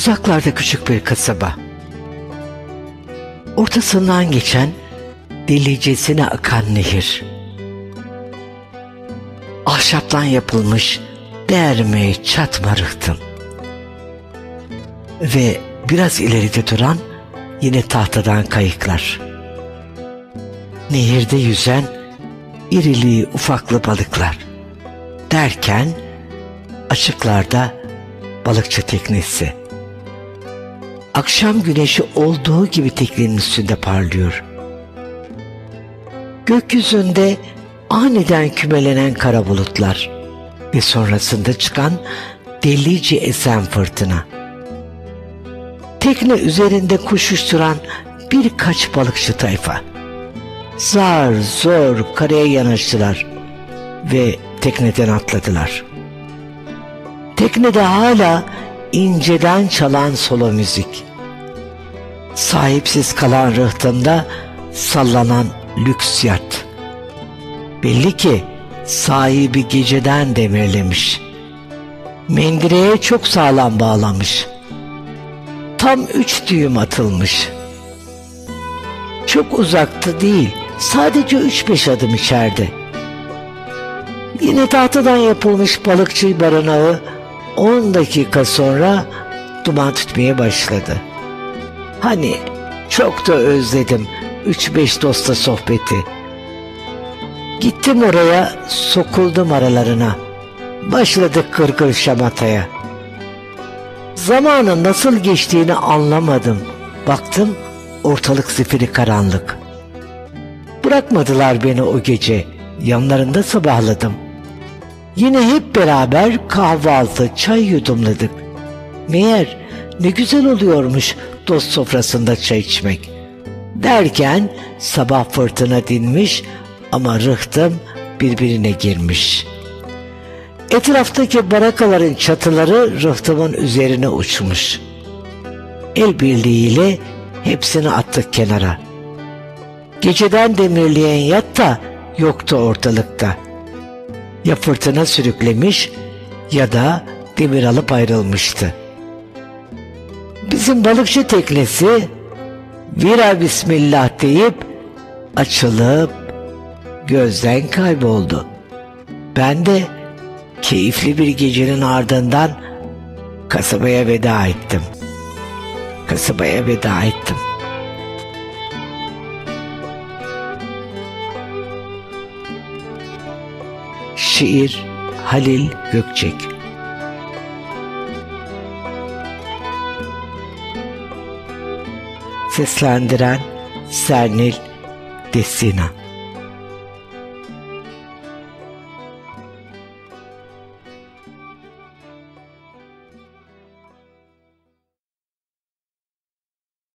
Uzaklarda küçük bir kasaba. Ortasından geçen delicesine akan nehir. Ahşaptan yapılmış derme çatma rıhtım. Ve biraz ileride duran yine tahtadan kayıklar. Nehirde yüzen irili ufaklı balıklar. Derken açıklarda balıkçı teknesi. Akşam güneşi olduğu gibi teknenin üstünde parlıyor. Gökyüzünde aniden kümelenen kara bulutlar ve sonrasında çıkan delice esen fırtına. Tekne üzerinde koşuşturan birkaç balıkçı tayfa. Zar zor karaya yanaştılar ve tekneden atladılar. Teknede hala inceden çalan solo müzik. Sahipsiz kalan rıhtımda sallanan lüks yat. Belli ki sahibi geceden demirlemiş. Mendireye çok sağlam bağlamış. Tam 3 düğüm atılmış. Çok uzakta değil, sadece 3-5 adım içeride. Yine tahtadan yapılmış balıkçı barınağı 10 dakika sonra duman tutmaya başladı. Hani çok da özledim 3-5 dostla sohbeti. Gittim oraya, sokuldum aralarına. Başladık kırgır şamataya. Zamanın nasıl geçtiğini anlamadım. Baktım ortalık zifiri karanlık. Bırakmadılar beni o gece. Yanlarında sabahladım. Yine hep beraber kahvaltı, çay yudumladık. Meğer ne güzel oluyormuş dost sofrasında çay içmek. Derken sabah fırtına dinmiş ama rıhtım birbirine girmiş. Etraftaki barakaların çatıları rıhtımın üzerine uçmuş. El birliğiyle hepsini attık kenara. Geceden demirleyen yat da yoktu ortalıkta. Ya fırtına sürüklemiş ya da demir alıp ayrılmıştı. Bizim balıkçı teknesi vira bismillah deyip açılıp gözden kayboldu. Ben de keyifli bir gecenin ardından kasabaya veda ettim. Şiir Halil Gökçek. Seslendiren Sernil Destina.